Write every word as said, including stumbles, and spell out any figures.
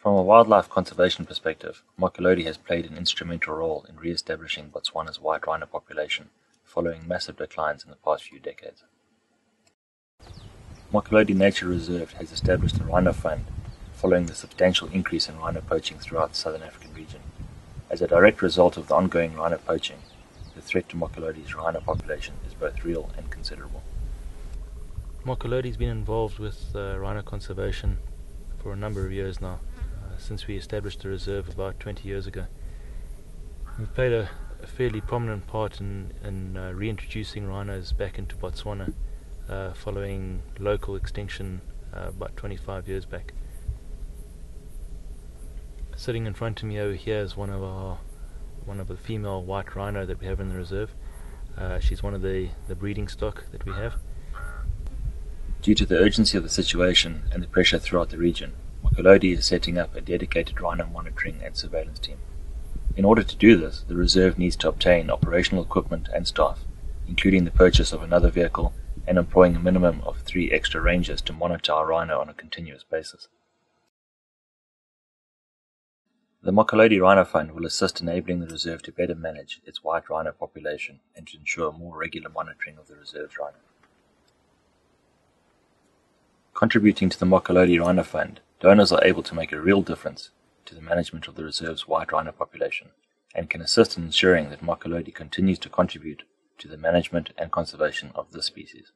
From a wildlife conservation perspective, Mokolodi has played an instrumental role in re-establishing Botswana's white rhino population following massive declines in the past few decades. Mokolodi Nature Reserve has established a rhino fund following the substantial increase in rhino poaching throughout the southern African region. As a direct result of the ongoing rhino poaching, the threat to Mokolodi's rhino population is both real and considerable. Mokolodi's been involved with uh, rhino conservation for a number of years now, uh, since we established the reserve about twenty years ago. We've played a, a fairly prominent part in, in uh, reintroducing rhinos back into Botswana uh, following local extinction uh, about twenty-five years back. Sitting in front of me over here is one of our one of the female white rhino that we have in the reserve. Uh, she's one of the, the breeding stock that we have. Due to the urgency of the situation and the pressure throughout the region, Mokolodi is setting up a dedicated rhino monitoring and surveillance team. In order to do this, the reserve needs to obtain operational equipment and staff, including the purchase of another vehicle and employing a minimum of three extra rangers to monitor our rhino on a continuous basis. The Mokolodi Rhino Fund will assist enabling the reserve to better manage its white rhino population and to ensure more regular monitoring of the reserve's rhino. Contributing to the Mokolodi Rhino Fund, donors are able to make a real difference to the management of the reserve's white rhino population and can assist in ensuring that Mokolodi continues to contribute to the management and conservation of this species.